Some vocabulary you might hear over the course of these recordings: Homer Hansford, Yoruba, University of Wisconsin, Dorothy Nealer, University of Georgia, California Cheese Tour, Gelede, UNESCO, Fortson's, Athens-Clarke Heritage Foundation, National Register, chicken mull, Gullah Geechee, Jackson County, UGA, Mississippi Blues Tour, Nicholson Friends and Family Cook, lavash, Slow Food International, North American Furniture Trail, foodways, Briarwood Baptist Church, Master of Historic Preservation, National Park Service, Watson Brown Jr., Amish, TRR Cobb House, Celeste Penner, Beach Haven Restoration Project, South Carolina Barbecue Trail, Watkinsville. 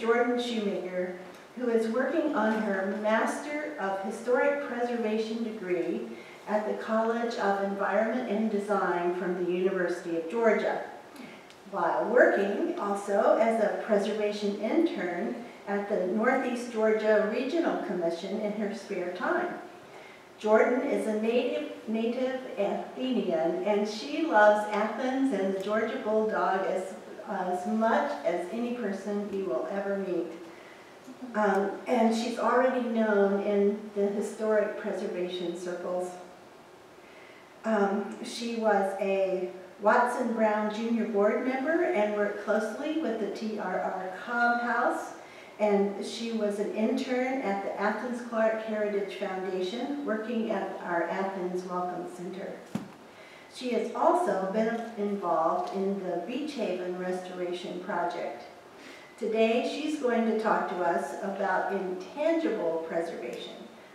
Jordan Shoemaker, who is working on her Master of Historic Preservation degree at the College of Environment and Design from the University of Georgia, while working also as a preservation intern at the Northeast Georgia Regional Commission in her spare time. Jordan is a native Athenian, and she loves Athens and the Georgia Bulldog as much as any person you will ever meet. And she's already known in the historic preservation circles. She was a Watson Brown Jr. board member and worked closely with the TRR Cobb House, and she was an intern at the Athens-Clarke Heritage Foundation, working at our Athens Welcome Center. She has also been involved in the Beach Haven Restoration Project. Today, she's going to talk to us about intangible preservation,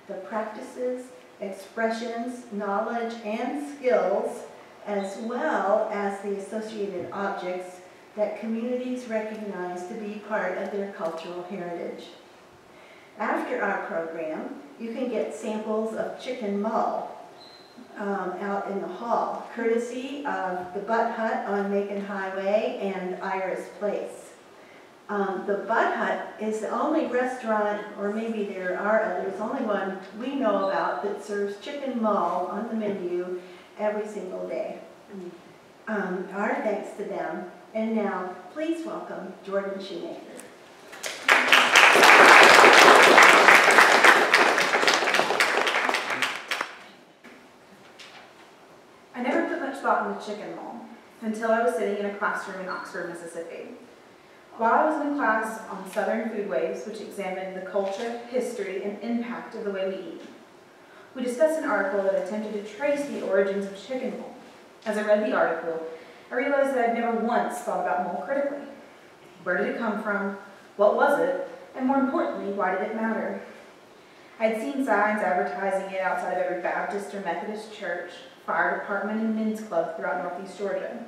the practices, expressions, knowledge, and skills, as well as the associated objects that communities recognize to be part of their cultural heritage. After our program, you can get samples of chicken mull out in the hall, courtesy of the Butt Hut on Macon Highway and Iris Place. The Butt Hut is the only restaurant, or maybe there are others, only one we know about that serves chicken mull on the menu every single day. Our thanks to them. And now, please welcome Jordan Shoemaker. I never put much thought into chicken mull until I was sitting in a classroom in Oxford, Mississippi. While I was in class on Southern Foodways, which examined the culture, history, and impact of the way we eat, we discussed an article that attempted to trace the origins of chicken mull. As I read the article, I realized that I'd never once thought about mull critically. Where did it come from? What was it? And more importantly, why did it matter? I'd seen signs advertising it outside of every Baptist or Methodist church, fire department, and men's club throughout Northeast Georgia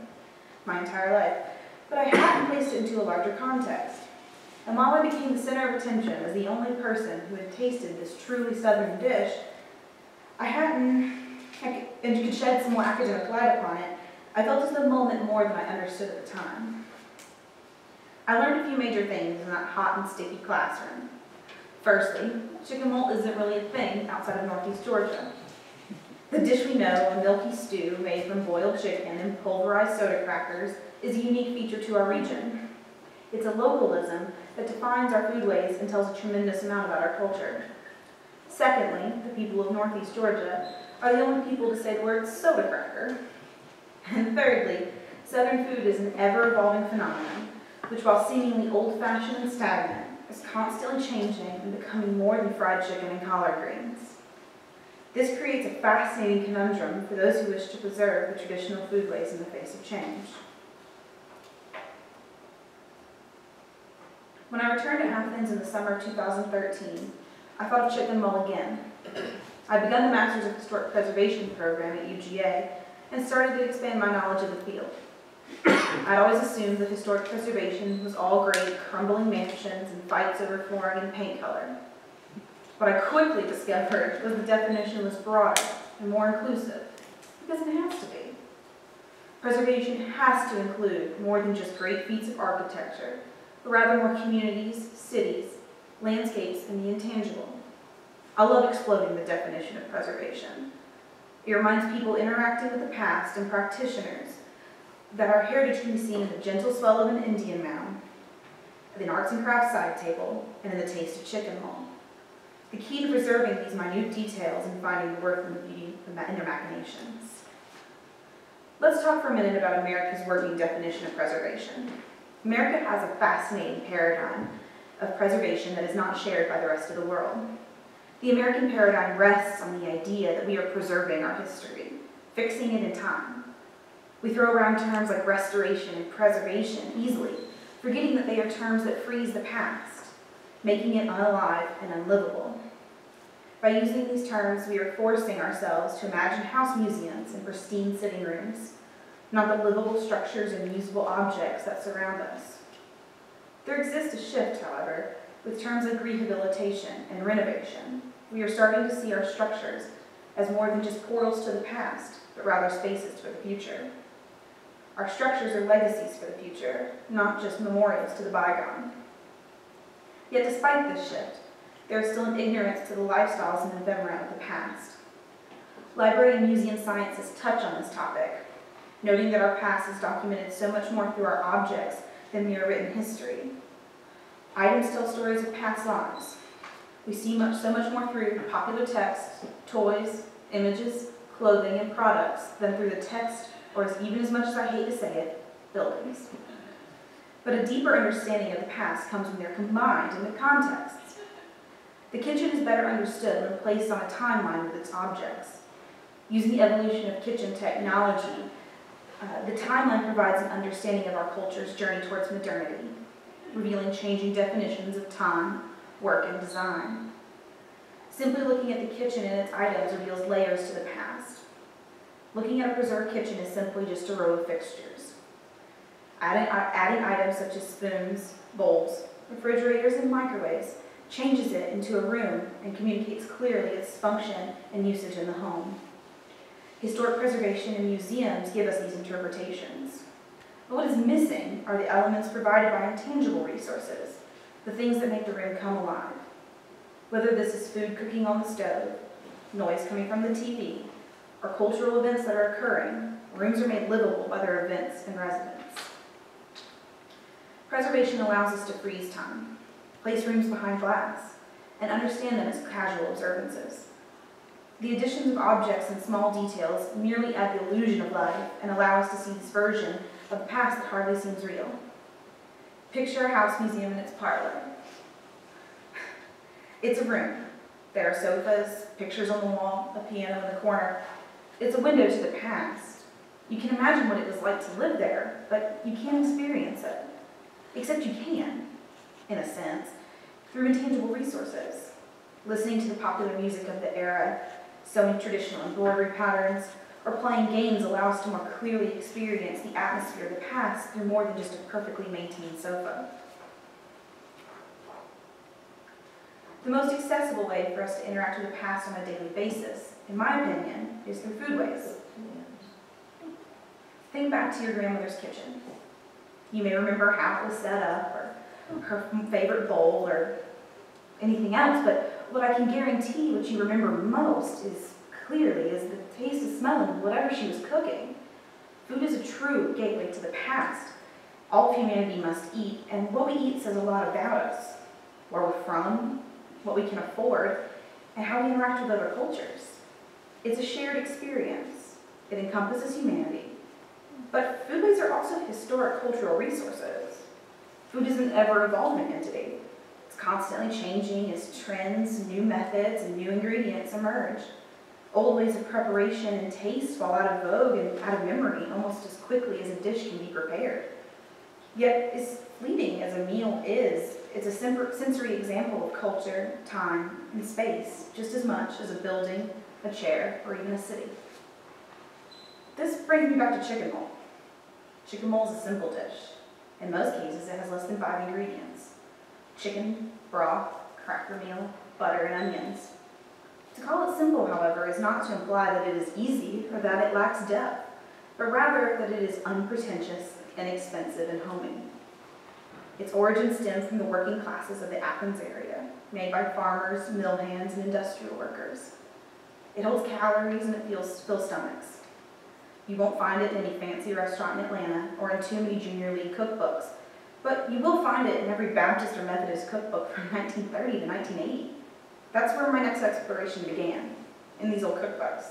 my entire life, but I hadn't placed it into a larger context. And while I became the center of attention as the only person who had tasted this truly Southern dish, and could shed some more academic light upon it, I felt as though mull meant more than I understood at the time. I learned a few major things in that hot and sticky classroom. Firstly, chicken mull isn't really a thing outside of Northeast Georgia. The dish we know, a milky stew made from boiled chicken and pulverized soda crackers, is a unique feature to our region. It's a localism that defines our foodways and tells a tremendous amount about our culture. Secondly, the people of Northeast Georgia are the only people to say the word soda cracker. And thirdly, Southern food is an ever-evolving phenomenon, which while seemingly old-fashioned and stagnant, is constantly changing and becoming more than fried chicken and collard greens. This creates a fascinating conundrum for those who wish to preserve the traditional foodways in the face of change. When I returned to Athens in the summer of 2013, I fought chicken mull again. I'd begun the Masters of Historic Preservation program at UGA and started to expand my knowledge of the field. I'd always assumed that historic preservation was all great, crumbling mansions and fights over flooring and paint color. What I quickly discovered was the definition was broader and more inclusive, because it has to be. Preservation has to include more than just great feats of architecture, but rather more communities, cities, landscapes, and the intangible. I love exploding the definition of preservation. It reminds people interacting with the past and practitioners that our heritage can be seen in the gentle swell of an Indian mound, at an arts and crafts side table, and in the taste of chicken mull. The key to preserving these minute details and finding the worth and the beauty in their machinations. Let's talk for a minute about America's working definition of preservation. America has a fascinating paradigm of preservation that is not shared by the rest of the world. The American paradigm rests on the idea that we are preserving our history, fixing it in time. We throw around terms like restoration and preservation easily, forgetting that they are terms that freeze the past, making it unalive and unlivable. By using these terms, we are forcing ourselves to imagine house museums and pristine sitting rooms, not the livable structures and usable objects that surround us. There exists a shift, however, with terms like rehabilitation and renovation. We are starting to see our structures as more than just portals to the past, but rather spaces for the future. Our structures are legacies for the future, not just memorials to the bygone. Yet despite this shift, there is still an ignorance to the lifestyles and ephemera of the past. Library and museum sciences touch on this topic, noting that our past is documented so much more through our objects than mere written history. Items tell stories of past lives. We see so much more through popular texts, toys, images, clothing, and products than through the text, or even as much as I hate to say it, buildings. But a deeper understanding of the past comes when they're combined into contexts. The kitchen is better understood when placed on a timeline with its objects. Using the evolution of kitchen technology, the timeline provides an understanding of our culture's journey towards modernity, revealing changing definitions of time, work, and design. Simply looking at the kitchen and its items reveals layers to the past. Looking at a preserved kitchen is simply just a row of fixtures. Adding items such as spoons, bowls, refrigerators, and microwaves changes it into a room and communicates clearly its function and usage in the home. Historic preservation and museums give us these interpretations. But what is missing are the elements provided by intangible resources, the things that make the room come alive. Whether this is food cooking on the stove, noise coming from the TV, or cultural events that are occurring, rooms are made livable by their events and residents. Preservation allows us to freeze time, place rooms behind glass, and understand them as casual observances. The additions of objects and small details merely add the illusion of life and allow us to see this version of the past that hardly seems real. Picture a house museum in its parlor. It's a room. There are sofas, pictures on the wall, a piano in the corner. It's a window to the past. You can imagine what it was like to live there, but you can't experience it. Except you can, in a sense, through intangible resources. Listening to the popular music of the era, sewing traditional embroidery patterns, or playing games allow us to more clearly experience the atmosphere of the past through more than just a perfectly maintained sofa. The most accessible way for us to interact with the past on a daily basis, in my opinion, is through foodways. Think back to your grandmother's kitchen. You may remember how it was set up, or her favorite bowl, or anything else, but what I can guarantee what you remember most is clearly is the taste and smell of whatever she was cooking. Food is a true gateway to the past. All of humanity must eat, and what we eat says a lot about us, where we're from, what we can afford, and how we interact with other cultures. It's a shared experience. It encompasses humanity. But foodways are also historic cultural resources. Food is an ever-evolving entity. It's constantly changing as trends, new methods, and new ingredients emerge. Old ways of preparation and taste fall out of vogue and out of memory almost as quickly as a dish can be prepared. Yet, as fleeting as a meal is, it's a sensory example of culture, time, and space, just as much as a building, a chair, or even a city. This brings me back to chicken mole. Chicken mole is a simple dish. In most cases, it has less than 5 ingredients: chicken, broth, cracker meal, butter, and onions. To call it simple, however, is not to imply that it is easy or that it lacks depth, but rather that it is unpretentious, inexpensive, and homey. Its origin stems from the working classes of the Athens area, made by farmers, mill hands, and industrial workers. It holds calories and it fills stomachs. You won't find it in any fancy restaurant in Atlanta or in too many junior league cookbooks, but you will find it in every Baptist or Methodist cookbook from 1930 to 1980. That's where my next exploration began, in these old cookbooks.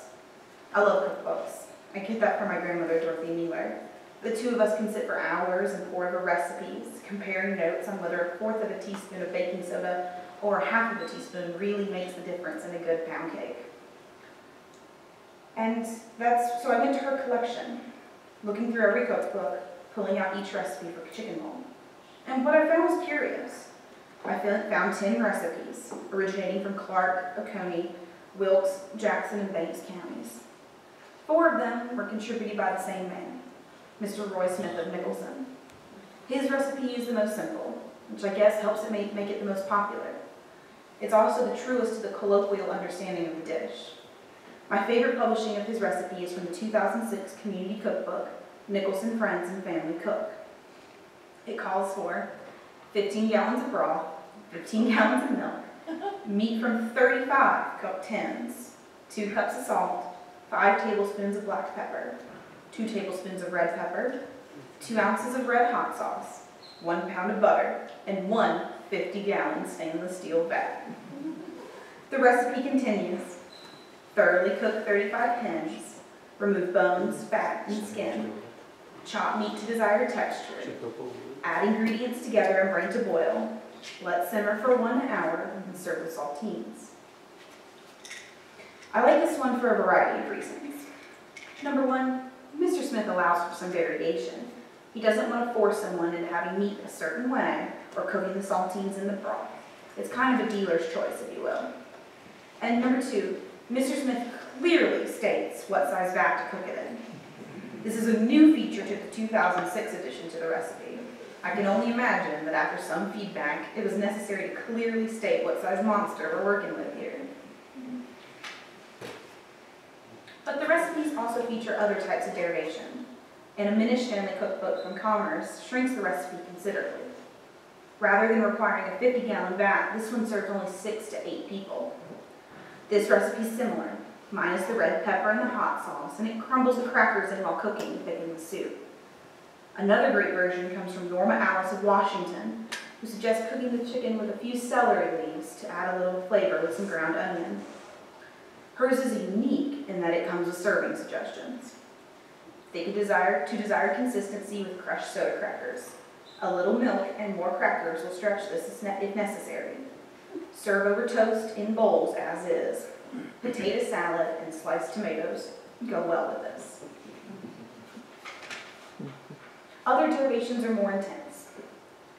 I love cookbooks. I get that from my grandmother, Dorothy Nealer. The two of us can sit for hours and pore over recipes, comparing notes on whether a fourth of a teaspoon of baking soda or half of a teaspoon really makes the difference in a good pound cake. And so I went to her collection, looking through every cookbook, pulling out each recipe for chicken mole. And what I found was curious. I found 10 recipes, originating from Clark, Oconee, Wilkes, Jackson, and Banks counties. 4 of them were contributed by the same man, Mr. Roy Smith of Nicholson. His recipe is the most simple, which I guess helps it make it the most popular. It's also the truest to the colloquial understanding of the dish. My favorite publishing of his recipe is from the 2006 community cookbook, Nicholson Friends and Family Cook. It calls for 15 gallons of broth, 15 gallons of milk, meat from 35 cup tins, 2 cups of salt, 5 tablespoons of black pepper, 2 tablespoons of red pepper, 2 ounces of red hot sauce, 1 pound of butter, and 1 50-gallon stainless steel vat. The recipe continues. Thoroughly cook 35 hens, remove bones, fat, and skin, chop meat to desired texture, add ingredients together and bring to boil, let simmer for 1 hour, and serve with saltines. I like this one for a variety of reasons. Number 1, Mr. Smith allows for some variation. He doesn't want to force someone into having meat a certain way or cooking the saltines in the broth. It's kind of a dealer's choice, if you will. And number 2, Mr. Smith clearly states what size vat to cook it in. This is a new feature to the 2006 addition to the recipe. I can only imagine that after some feedback, it was necessary to clearly state what size monster we're working with here. But the recipes also feature other types of derivation. An Amish family cookbook from Commerce shrinks the recipe considerably. Rather than requiring a 50-gallon vat, this one serves only 6 to 8 people. This recipe is similar, minus the red pepper and the hot sauce, and it crumbles the crackers in while cooking to thicken the soup. Another great version comes from Norma Alice of Washington, who suggests cooking the chicken with a few celery leaves to add a little flavor with some ground onion. Hers is unique in that it comes with serving suggestions. Thicken to desired consistency with crushed soda crackers. A little milk and more crackers will stretch this if necessary. Serve over toast in bowls as is. Potato salad and sliced tomatoes go well with this. Other derivations are more intense.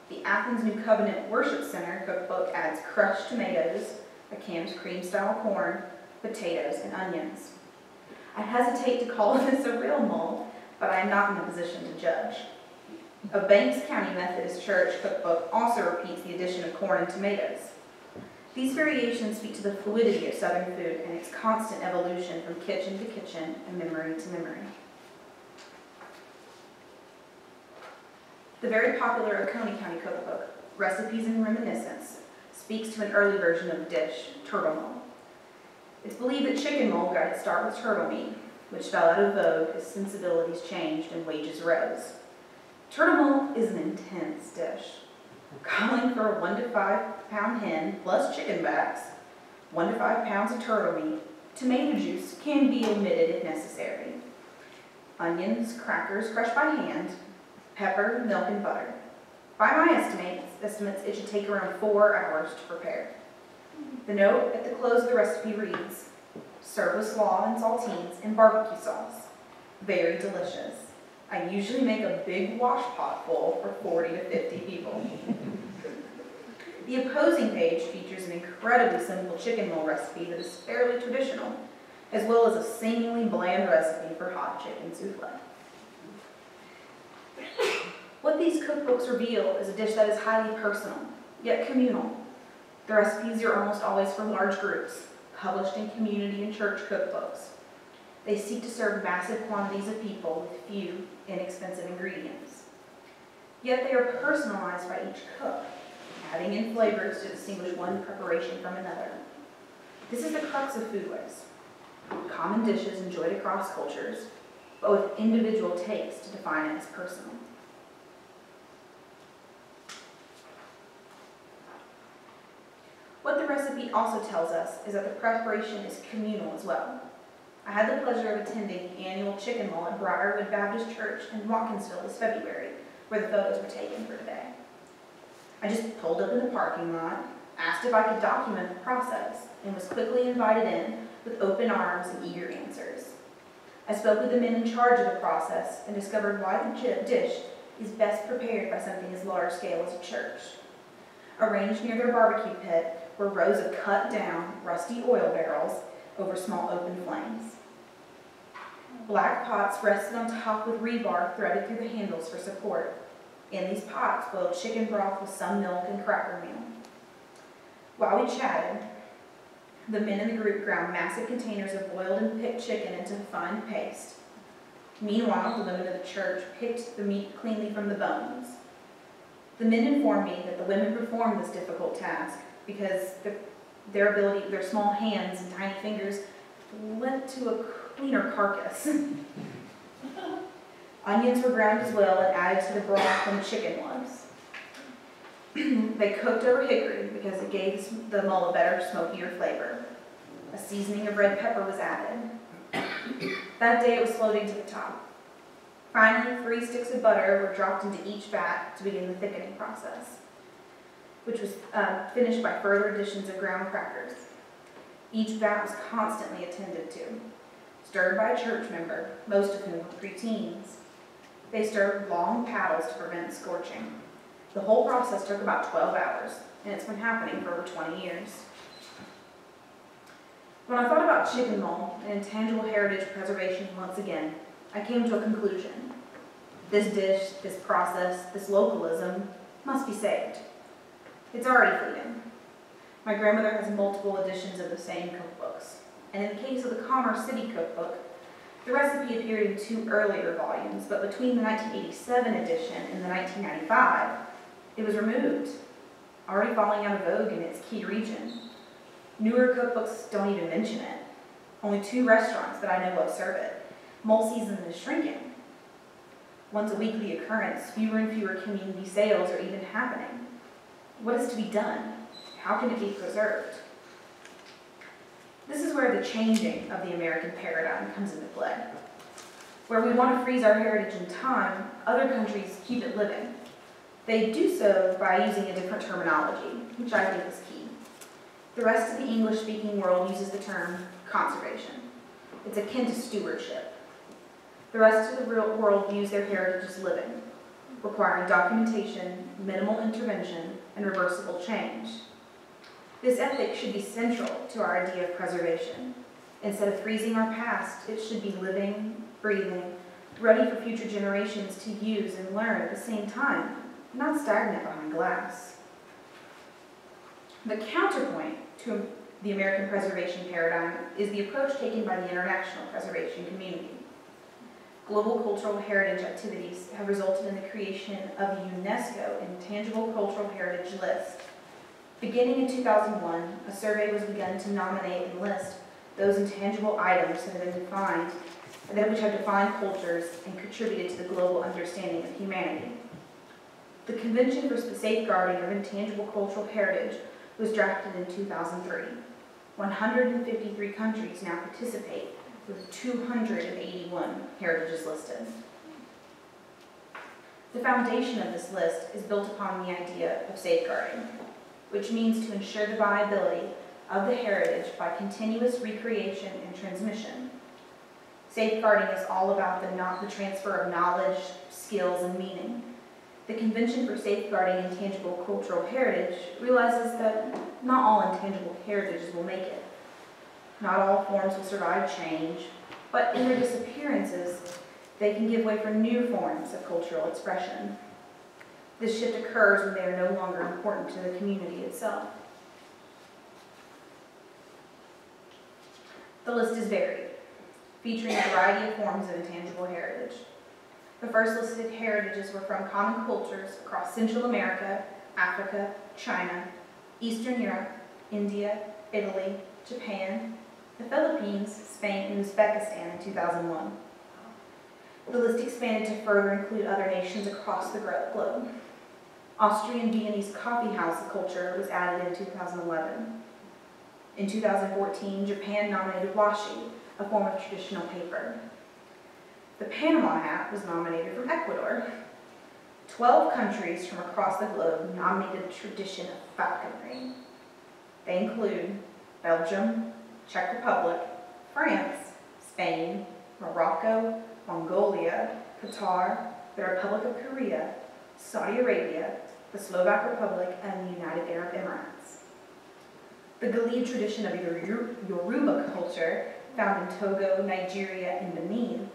The Athens New Covenant Worship Center cookbook adds crushed tomatoes, a canned cream-style corn, potatoes, and onions. I hesitate to call this a real mold, but I am not in a position to judge. A Banks County Methodist Church cookbook also repeats the addition of corn and tomatoes. These variations speak to the fluidity of Southern food and its constant evolution from kitchen to kitchen and memory to memory. The very popular Oconee County cookbook, Recipes and Reminiscence, speaks to an early version of the dish, turtle mole. It's believed that chicken mole got its start with turtle meat, which fell out of vogue as sensibilities changed and wages rose. Turtle mole is an intense dish, calling for a 1 to 5 pound hen plus chicken backs, 1 to 5 pounds of turtle meat, tomato juice can be omitted if necessary, onions, crackers crushed by hand, pepper, milk, and butter. By my estimates, it should take around 4 hours to prepare. The note at the close of the recipe reads, serve with slaw and saltines and barbecue sauce. Very delicious. I usually make a big wash pot full for 40 to 50 people. The opposing page features an incredibly simple chicken mole recipe that is fairly traditional, as well as a seemingly bland recipe for hot chicken souffle. What these cookbooks reveal is a dish that is highly personal, yet communal. The recipes are almost always from large groups, published in community and church cookbooks. They seek to serve massive quantities of people with few, inexpensive ingredients. Yet they are personalized by each cook, adding in flavors to distinguish one preparation from another. This is the crux of food ways. Common dishes enjoyed across cultures, but with individual tastes to define it as personal. What the recipe also tells us is that the preparation is communal as well. I had the pleasure of attending the annual chicken mole at Briarwood Baptist Church in Watkinsville this February, where the photos were taken for today. I just pulled up in the parking lot, asked if I could document the process, and was quickly invited in with open arms and eager answers. I spoke with the men in charge of the process and discovered why the dish is best prepared by something as large scale as a church. Arranged near their barbecue pit, were rows of cut-down, rusty oil barrels over small open flames. Black pots rested on top with rebar threaded through the handles for support. In these pots boiled chicken broth with some milk and cracker meal. While we chatted, the men in the group ground massive containers of boiled and picked chicken into fine paste. Meanwhile, the women of the church picked the meat cleanly from the bones. The men informed me that the women performed this difficult task because their ability, their small hands and tiny fingers led to a cleaner carcass. Onions were ground as well and added to the broth when the chicken was. They cooked over hickory because it gave the mole a better, smokier flavor. A seasoning of red pepper was added. That day it was floating to the top. Finally, 3 sticks of butter were dropped into each vat to begin the thickening process, which was finished by further additions of ground crackers. Each vat was constantly attended to, stirred by a church member, most of whom were preteens. They stirred long paddles to prevent scorching. The whole process took about 12 hours, and it's been happening for over 20 years. When I thought about chicken mole and intangible heritage preservation once again, I came to a conclusion. This dish, this process, this localism must be saved. It's already fleeting. My grandmother has multiple editions of the same cookbooks, and in the case of the Commerce City cookbook, the recipe appeared in 2 earlier volumes, but between the 1987 edition and the 1995, it was removed, already falling out of vogue in its key region. Newer cookbooks don't even mention it. Only 2 restaurants that I know of serve it. Mole season is shrinking. Once a weekly occurrence, fewer and fewer community sales are even happening. What is to be done? How can it be preserved? This is where the changing of the American paradigm comes into play. Where we want to freeze our heritage in time, other countries keep it living. They do so by using a different terminology, which I think is key. The rest of the English-speaking world uses the term conservation. It's akin to stewardship. The rest of the world views their heritage as living, requiring documentation, minimal intervention, and reversible change. This ethic should be central to our idea of preservation. Instead of freezing our past, it should be living, breathing, ready for future generations to use and learn at the same time, not stagnant behind glass. The counterpoint to the American preservation paradigm is the approach taken by the international preservation community. Global cultural heritage activities have resulted in the creation of a UNESCO Intangible Cultural Heritage List. Beginning in 2001, a survey was begun to nominate and list those intangible items that have been defined, which have defined cultures and contributed to the global understanding of humanity. The Convention for the Safeguarding of Intangible Cultural Heritage was drafted in 2003. 153 countries now participate, with 281 heritages listed. The foundation of this list is built upon the idea of safeguarding, which means to ensure the viability of the heritage by continuous recreation and transmission. Safeguarding is all about the transfer of knowledge, skills, and meaning. The Convention for Safeguarding Intangible Cultural Heritage realizes that not all intangible heritages will make it. Not all forms will survive change, but in their disappearances, they can give way for new forms of cultural expression. This shift occurs when they are no longer important to the community itself. The list is varied, featuring a variety of forms of intangible heritage. The first listed heritages were from common cultures across Central America, Africa, China, Eastern Europe, India, Italy, Japan, the Philippines, Spain, and Uzbekistan in 2001. The list expanded to further include other nations across the globe. Austrian Viennese coffee house culture was added in 2011. In 2014, Japan nominated washi, a form of traditional paper. The Panama hat was nominated from Ecuador. 12 countries from across the globe nominated the tradition of falconry. They include Belgium, Czech Republic, France, Spain, Morocco, Mongolia, Qatar, the Republic of Korea, Saudi Arabia, the Slovak Republic, and the United Arab Emirates. The Gelede tradition of Yoruba culture, found in Togo, Nigeria, and Benin,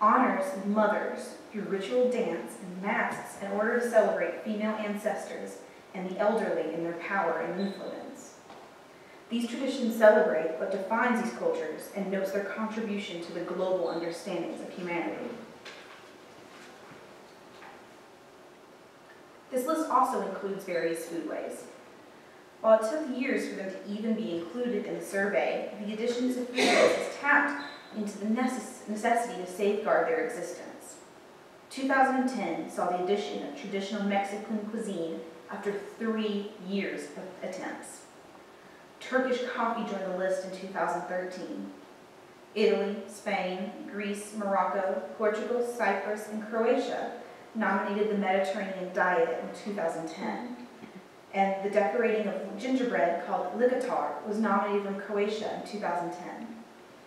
honors mothers through ritual dance and masks in order to celebrate female ancestors and the elderly in their power and influence. These traditions celebrate what defines these cultures and notes their contribution to the global understandings of humanity. This list also includes various foodways. While it took years for them to even be included in the survey, the addition to foodways has tapped into the necessity to safeguard their existence. 2010 saw the addition of traditional Mexican cuisine after 3 years of attempts. Turkish coffee joined the list in 2013. Italy, Spain, Greece, Morocco, Portugal, Cyprus, and Croatia nominated the Mediterranean diet in 2010. And the decorating of gingerbread called Ligatar was nominated from Croatia in 2010.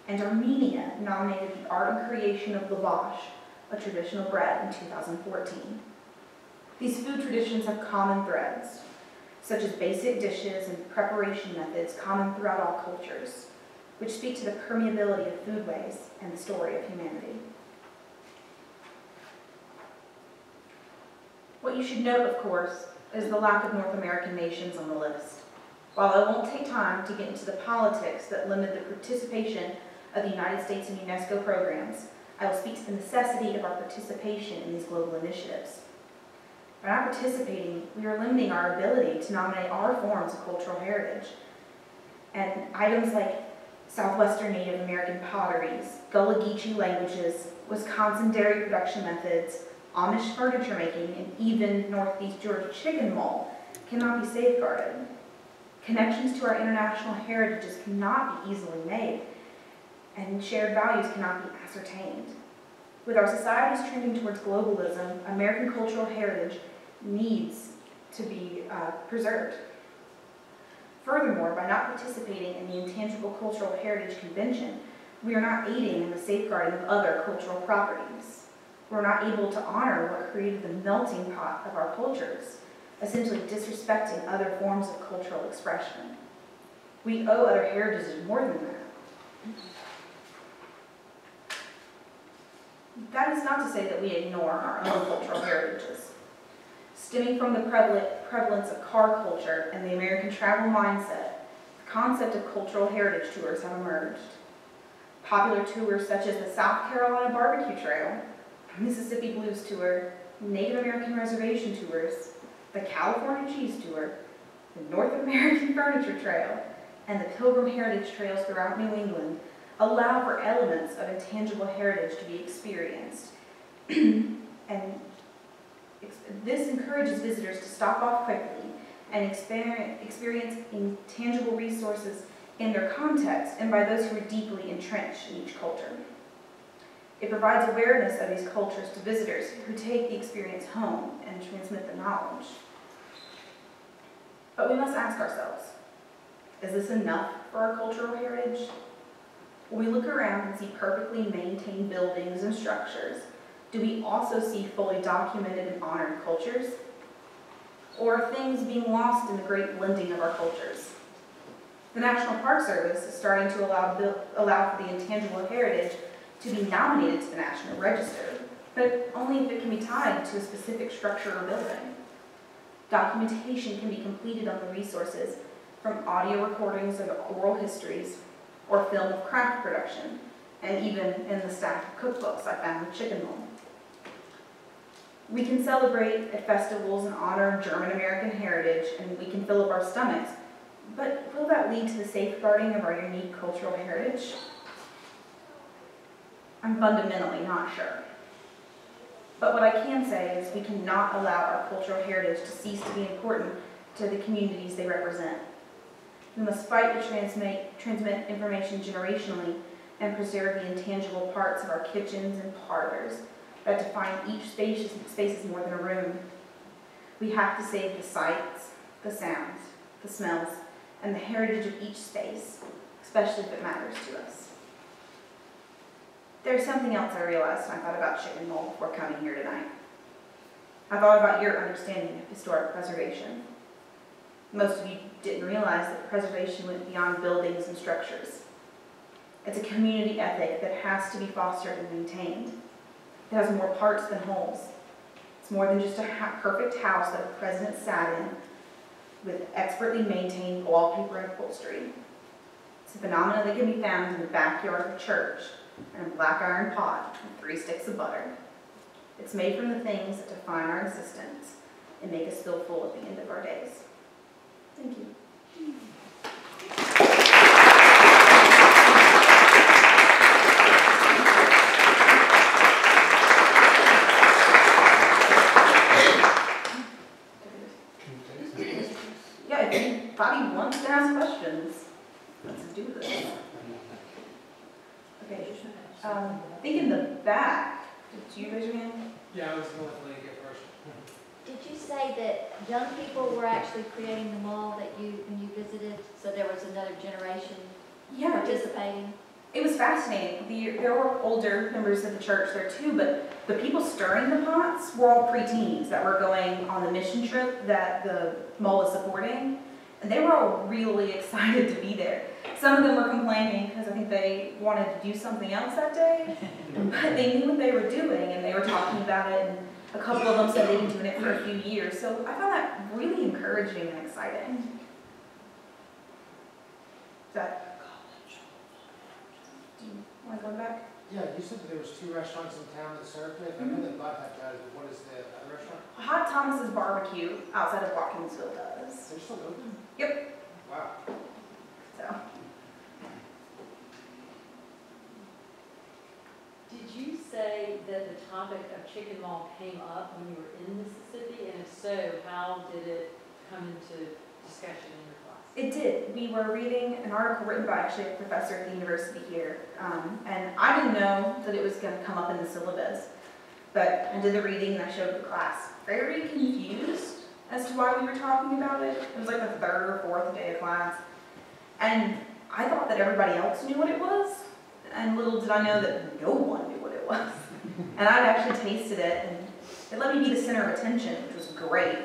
And Armenia nominated the art and creation of lavash, a traditional bread, in 2014. These food traditions have common threads, such as basic dishes and preparation methods common throughout all cultures, which speak to the permeability of foodways and the story of humanity. What you should note, of course, is the lack of North American nations on the list. While I won't take time to get into the politics that limit the participation of the United States in UNESCO programs, I will speak to the necessity of our participation in these global initiatives. By not participating, we are limiting our ability to nominate our forms of cultural heritage. And items like Southwestern Native American potteries, Gullah Geechee languages, Wisconsin dairy production methods, Amish furniture making, and even Northeast Georgia chicken mull cannot be safeguarded. Connections to our international heritages cannot be easily made, and shared values cannot be ascertained. With our societies trending towards globalism, American cultural heritage needs to be preserved. Furthermore, by not participating in the Intangible Cultural Heritage Convention, we are not aiding in the safeguarding of other cultural properties. We're not able to honor what created the melting pot of our cultures, essentially disrespecting other forms of cultural expression. We owe other heritages more than that. That is not to say that we ignore our own cultural heritages. Stemming from the prevalence of car culture and the American travel mindset, the concept of cultural heritage tours have emerged. Popular tours such as the South Carolina Barbecue Trail, Mississippi Blues Tour, Native American Reservation Tours, the California Cheese Tour, the North American Furniture Trail, and the Pilgrim Heritage Trails throughout New England allow for elements of intangible heritage to be experienced. And this encourages visitors to stop off quickly and experience intangible resources in their context and by those who are deeply entrenched in each culture. It provides awareness of these cultures to visitors who take the experience home and transmit the knowledge. But we must ask ourselves, is this enough for our cultural heritage? When we look around and see perfectly maintained buildings and structures, do we also see fully documented and honored cultures? Or are things being lost in the great blending of our cultures? The National Park Service is starting to allow for the intangible heritage to be nominated to the National Register, but only if it can be tied to a specific structure or building. Documentation can be completed on the resources from audio recordings of oral histories or film of craft production, and even in the stack of cookbooks I found with chicken mull. We can celebrate at festivals and honor German-American heritage, and we can fill up our stomachs, but will that lead to the safeguarding of our unique cultural heritage? I'm fundamentally not sure. But what I can say is we cannot allow our cultural heritage to cease to be important to the communities they represent. We must fight to transmit information generationally and preserve the intangible parts of our kitchens and parlors that define each space is more than a room. We have to save the sights, the sounds, the smells, and the heritage of each space, especially if it matters to us. There's something else I realized when I thought about chicken mull before coming here tonight. I thought about your understanding of historic preservation. Most of you didn't realize that preservation went beyond buildings and structures. It's a community ethic that has to be fostered and maintained. It has more parts than holes. It's more than just a perfect house that the president sat in with expertly maintained wallpaper and upholstery. It's a phenomenon that can be found in the backyard of a church and a black iron pot and 3 sticks of butter. It's made from the things that define our existence and make us feel full at the end of our days. Thank you. Yeah, if anybody wants to ask questions, let's do this. Okay, I think in the back, did you raise your hand? Yeah, I was going to get first. Did you say that young people were actually creating the mall that when you visited, so there was another generation participating? It was fascinating. There were older members of the church there too, but the people stirring the pots were all preteens that were going on the mission trip that the mall is supporting, and they were all really excited to be there. Some of them were complaining because I think they wanted to do something else that day, but they knew what they were doing and they were talking about it. And a couple of them said they've been doing it for a few years, so I found that really encouraging and exciting. Is that college? Do you want to go back? Yeah, you said that there was 2 restaurants in town that served it. I know that Butt Hut does, but what is the other restaurant? Hot Thomas's Barbecue outside of Watkinsville does. They're still open? Yep. Wow. So. Did you say that the topic of chicken law came up when you were in Mississippi, and if so, how did it come into discussion in your class? It did. We were reading an article written by actually a professor at the university here, and I didn't know that it was going to come up in the syllabus, but I did the reading and I showed the class very confused as to why we were talking about it. It was like the 3rd or 4th day of class, and I thought that everybody else knew what it was, and little did I know that no one knew what it was. And I'd actually tasted it, and it let me be the center of attention, which was great.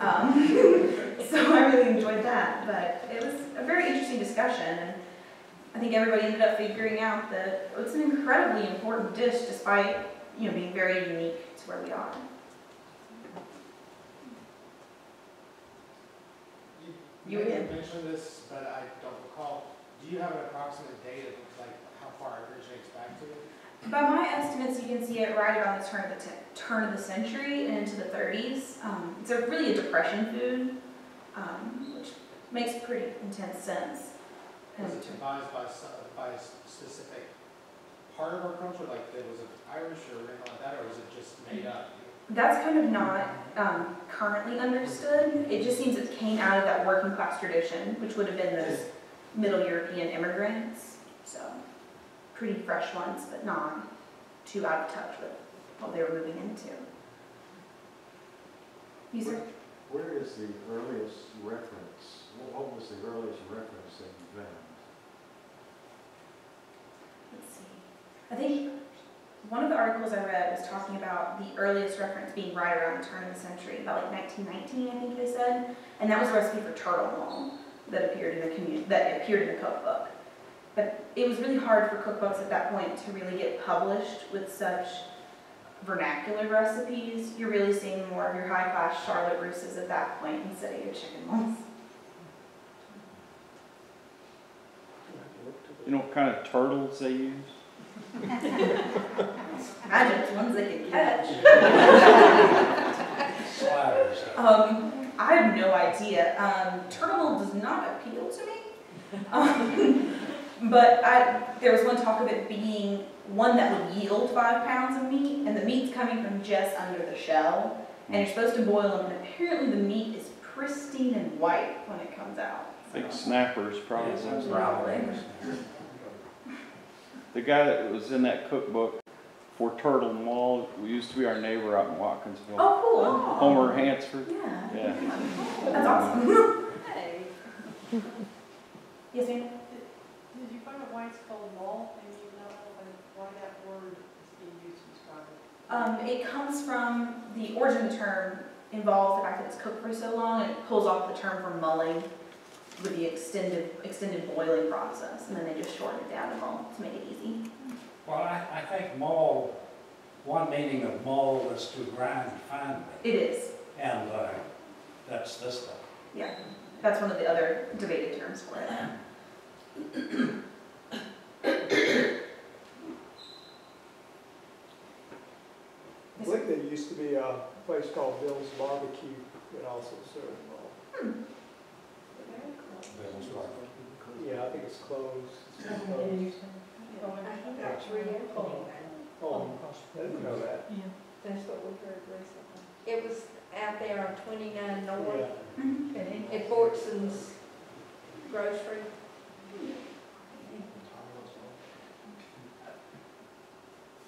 So I really enjoyed that, but it was a very interesting discussion, and I think everybody ended up figuring out that it's an incredibly important dish, despite being very unique to where we are. You mentioned this, but I don't recall. Do you have an approximate date of how far it originates back to it? By my estimates, you can see it right around the turn of the century and into the 30s. It's really a depression food, which makes pretty intense sense. Was it devised by a specific part of our culture, like there was an Irish or anything like that, or was it just made up? That's kind of not currently understood. It just seems it came out of that working class tradition, which would have been those Middle European immigrants. So pretty fresh ones, but not too out of touch with what they were moving into. You, sir? Where is the earliest reference? What was the earliest reference that you found? Let's see. I think one of the articles I read was talking about the earliest reference being right around the turn of the century, about like 1919, I think they said, and that was a recipe for turtle mole that appeared in a cookbook. But it was really hard for cookbooks at that point to really get published with such vernacular recipes. You're really seeing more of your high-class Charlotte Russes at that point instead of your chicken ones. You know what kind of turtles they use? Magic ones they can catch. I have no idea. Turtle does not appeal to me. But there was one talk of it being one that would yield 5 pounds of meat, and the meat's coming from just under the shell, and you're supposed to boil them, and apparently the meat is pristine and white when it comes out. So. I think snappers probably. Yeah, probably. The guy that was in that cookbook for turtle and wall used to be our neighbor out in Watkinsville. Oh, cool. Homer Hansford. Yeah. Yeah. That's awesome. Hey. Yes, ma'am? Did you find out why it's called mall, and you know why that word is being used to describe it? It comes from the origin of the term involves the fact that it's cooked for so long, and it pulls off the term for mulling with the extended boiling process, and then they just shorten it down to mall to make it easy. Well, I think mall One meaning of mold is to grind finely. It is. And that's this thing. Yeah, that's one of the other debated terms for it. I believe there used to be a place called Bill's Barbecue that also served mold. Hmm. Bill's Barbecue. Yeah, I think it's closed. Oh, I didn't know that. Yeah, that's what we heard recently. It was out there on 29 North, yeah. Mm-hmm. At Fortson's Grocery.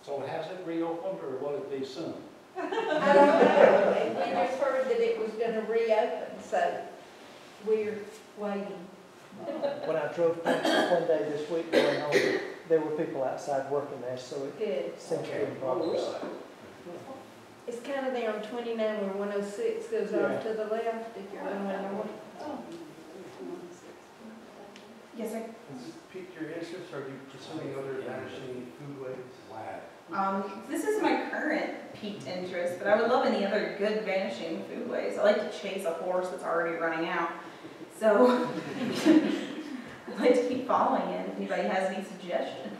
So has it reopened, or will it be soon? I don't know. We just heard that it was going to reopen, so we're waiting. When I drove past one day this week going home, there were people outside working there, so it seems to be a problem. It's kind of there on 29 where 106 goes off to the left if you're going north. Oh. Yes, sir? Has this piqued your interest, or are you pursuing other vanishing foodways? This is my current piqued interest, but I would love any other good vanishing foodways. I like to chase a horse that's already running out. So I'd like to keep following it if anybody has any suggestions.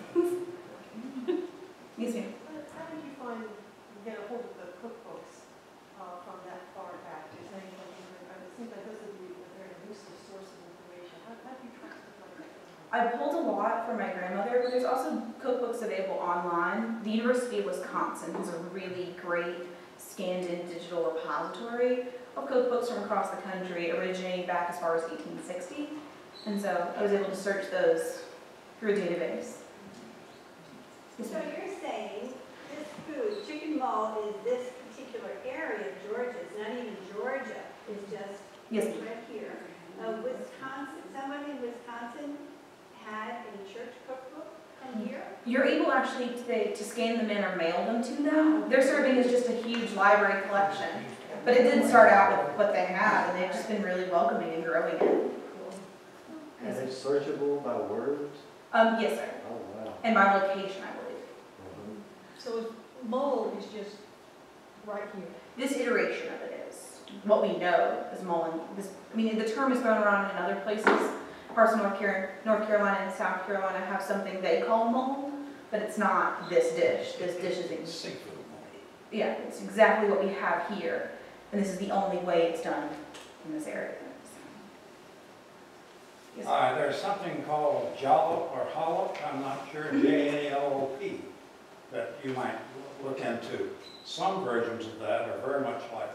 Yes, ma'am. How did you find get a hold of the cookbooks from that far back? Is there anyone it seems like those would be a very elusive source of information. How do you trust the cookbooks? I pulled a lot from my grandmother, but there's also cookbooks available online. The University of Wisconsin has a really great scanned-in digital repository of cookbooks from across the country originating back as far as 1860. And so I was able to search those through a database. So you're saying this food, chicken ball, is this particular area of Georgia. It's not even Georgia. It's just right here. Wisconsin, somebody in Wisconsin had a church cookbook come here? You're able actually to scan them in or mail them to them. They're serving as just a huge library collection. But it did start out with what they had, and they've just been really welcoming and growing it. Cool. And it's searchable by words? Yes, sir. Oh, wow. And by location, I believe. Mm-hmm. So mole is just right here. This iteration of it is what we know as mole. I mean, the term is thrown around in other places. Parts of North Carolina and South Carolina have something they call mole, but it's not this dish. This dish is exactly. Yeah, it's exactly what we have here. And this is the only way it's done in this area. Yes. There's something called jalop or hollop, I'm not sure, J-A-L-O-P, that you might look into. Some versions of that are very much like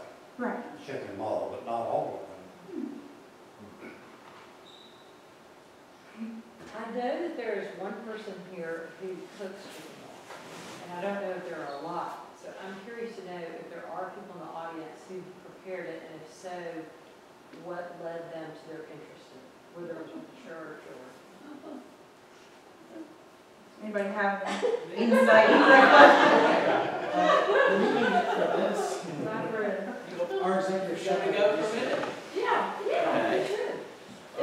chicken mole, but not all of them. I know that there is one person here who cooks chicken mole, and I don't know if there are a lot. So I'm curious to know if there are people in the audience who prepared it, and if so, what led them to their interest in it, whether it was in church or... Anybody have insight into that question? Arms up your shut and go for a minute? Yeah, they should.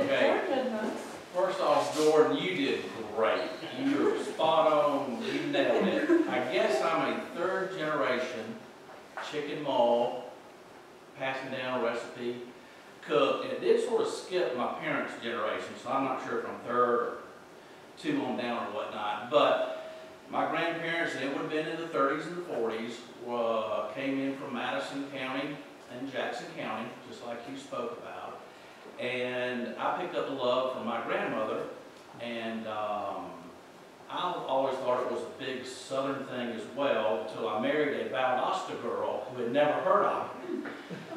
Okay. First off, Jordan, you did great. You were spot on. You nailed it. I guess I'm a third-generation chicken mole, passing down recipe, cook, and it did sort of skip my parents' generation, so I'm not sure if I'm third or two on down or whatnot. But my grandparents, and it would have been in the 30s and the 40s, came in from Madison County and Jackson County, just like you spoke about. And I picked up the love from my grandmother, and I always thought it was a big southern thing as well, until I married a Valdosta girl who had never heard of it.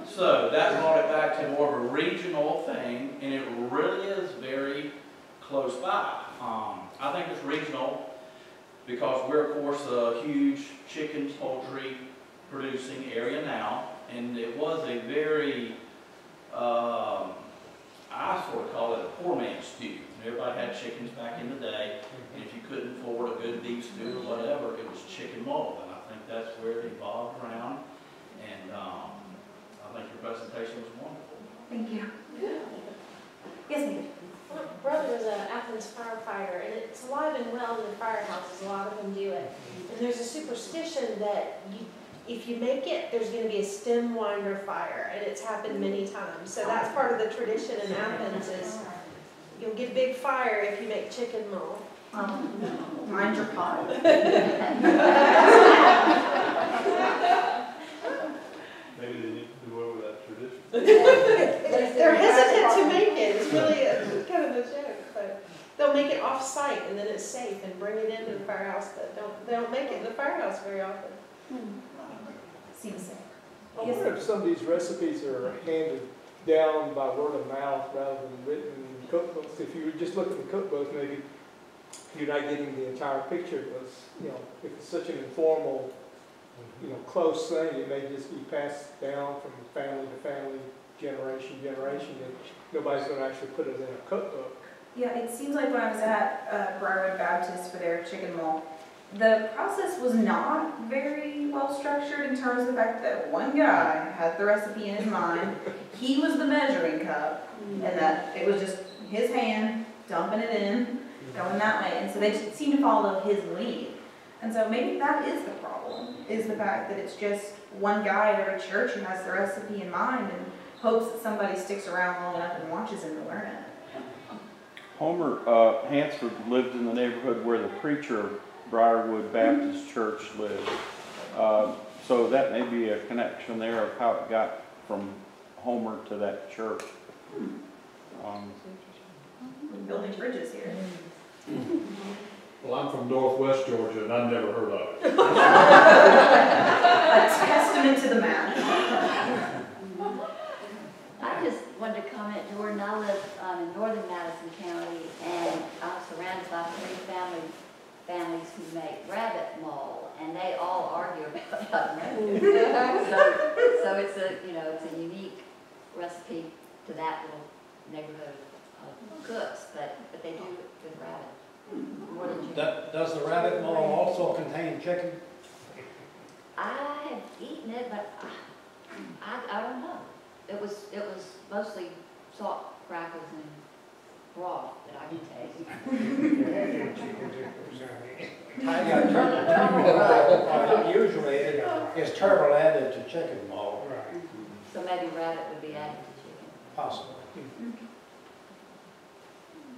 So that brought it back to more of a regional thing, and it really is very close by. I think it's regional because we're, of course, a huge chicken poultry producing area now, and it was a very... I sort of call it a poor man's stew. Everybody had chickens back in the day, and if you couldn't afford a good beef stew or whatever, it was chicken mole, and I think that's where it evolved around, and I think your presentation was wonderful. Thank you. Yeah. Yes, ma'am. My brother was an Athens firefighter, and it's alive and well on their firehouses, a lot of them do it. And there's a superstition that you, if you make it, there's going to be a stem winder fire, and it's happened many times. So that's part of the tradition in Athens is you'll get a big fire if you make chicken mole. Mind your pot. Maybe they need to do over that tradition. They're hesitant to make it. It's really a, kind of a joke, but they'll make it off-site and then it's safe and bring it into the firehouse. But don't, they don't make it in the firehouse very often. Seems safe. I wonder if some of these recipes are handed down by word of mouth rather than written in cookbooks. If you just look at the cookbooks, maybe you're not getting the entire picture. But you know, if it's such an informal, you know, close thing, it may just be passed down from family to family, generation to generation, and nobody's going to actually put it in a cookbook. Yeah, it seems like when I was at Briarwood Baptist for their chicken mole, the process was not very well structured in terms of the fact that one guy had the recipe in his mind. He was the measuring cup, and that it was just his hand dumping it in, going that way. And so they just seemed to follow his lead. And so maybe that is the problem, is the fact that it's just one guy at every church who has the recipe in mind and hopes that somebody sticks around long enough and watches him to learn it. Homer Hansford lived in the neighborhood where the preacher Briarwood Baptist Church lived. So that may be a connection there of how it got from Homer to that church. Building bridges here. Well, I'm from Northwest Georgia, and I've never heard of it. A testament to the map. I just wanted to comment, Jordan. I live in northern Madison County, and I'm surrounded by three families who make rabbit mole, and they all argue about how to make it. So it's a, you know, it's a unique recipe to that little neighborhood of cooks, but they do it with rabbit. More than chicken. Does the rabbit mole also contain chicken? I have eaten it, but I don't know. It was mostly salt, crackers, and raw that I can taste. Usually it's turtle added to chicken mole. Right. So maybe rabbit would be added to chicken. Possibly.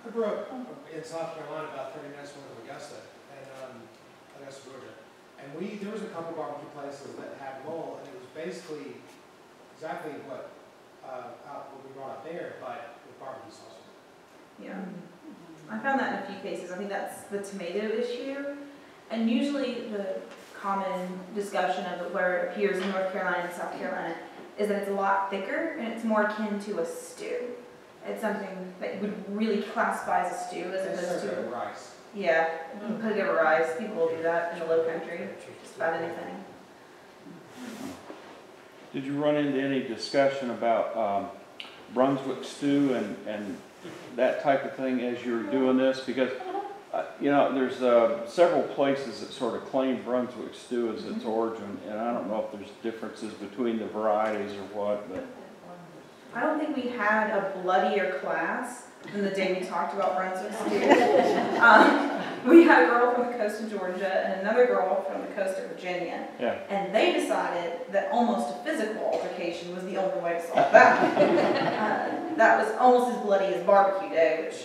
I grew up in South Carolina, about 30 minutes north of Augusta, and Augusta, Georgia. And there was a couple barbecue places that had mole, and it was basically exactly what we brought up there, but with barbecue sauce. Yeah, I found that in a few cases. I think that's the tomato issue, and usually the common discussion of where it appears in North Carolina and South Carolina is that it's a lot thicker and it's more akin to a stew. It's something that you would really classify as a stew as opposed to rice. Yeah, you put it over rice. People will do that in the Low Country, just about anything. Did you run into any discussion about Brunswick stew and that type of thing as you're doing this? Because, you know, there's several places that sort of claim Brunswick stew as its origin, and I don't know if there's differences between the varieties or what, but... I don't think we had a bloodier class than the day we talked about Brunswick stew. We had a girl from the coast of Georgia and another girl from the coast of Virginia, and they decided that almost a physical altercation was the only way to solve that. That was almost as bloody as barbecue day, which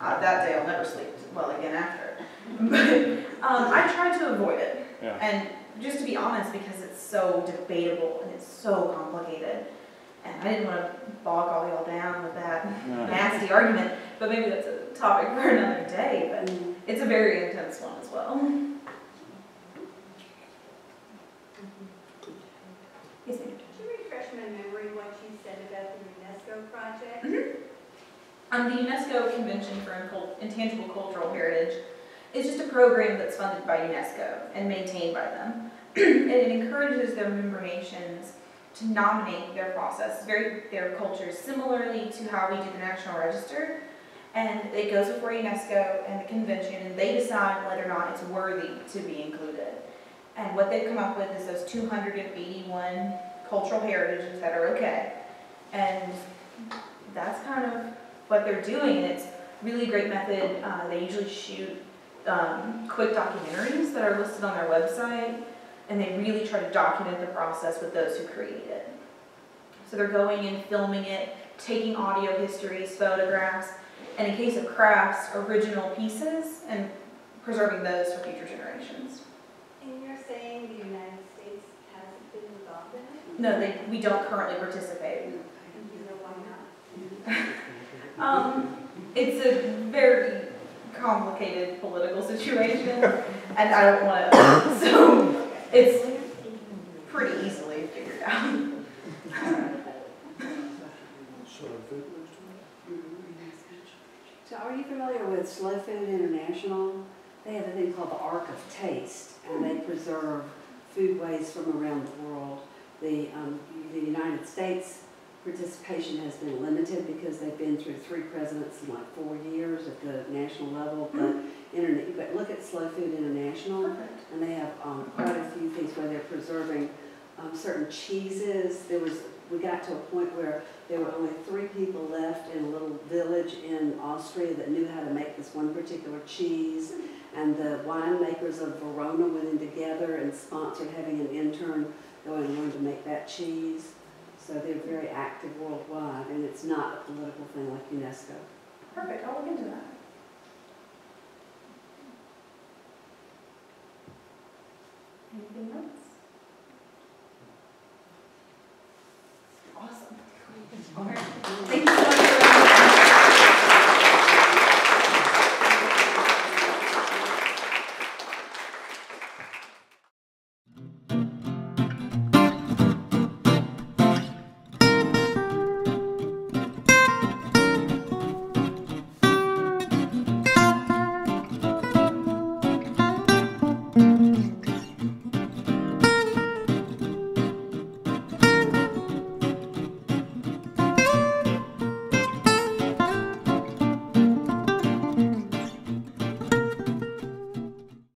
that day I'll never sleep well again after. But I tried to avoid it, and just to be honest, because it's so debatable and it's so complicated. And I didn't want to bog all y'all down with that nasty argument, but maybe that's a topic for another day, but it's a very intense one as well. Yes, ma'am. Could you refresh my memory what you said about the UNESCO project? The UNESCO Convention for Intangible Cultural Heritage is just a program that's funded by UNESCO and maintained by them. And it encourages their member nations to nominate their process, their cultures, similarly to how we do the National Register. And it goes before UNESCO and the convention, and they decide whether or not it's worthy to be included. And what they've come up with is those 281 cultural heritages that are okay. And that's kind of what they're doing. It's a really great method. They usually shoot quick documentaries that are listed on their website, and they really try to document the process with those who created it. So they're going and filming it, taking audio histories, photographs, and in case of crafts, original pieces, and preserving those for future generations. And you're saying the United States hasn't been involved in it? No, we don't currently participate. It's a very complicated political situation, and I don't want to, so it's pretty easily figured out. So are you familiar with Slow Food International? They have a thing called the Ark of Taste, and they preserve food waste from around the world. The United States participation has been limited because they've been through 3 presidents in like 4 years at the national level, but look at Slow Food International, and they have quite a few things where they're preserving certain cheeses. We got to a point where there were only 3 people left in a little village in Austria that knew how to make this one particular cheese, and the winemakers of Verona went in together and sponsored having an intern go and learn to make that cheese. So they're very active worldwide, and it's not a political thing like UNESCO. Perfect, I'll look into that. Anything else?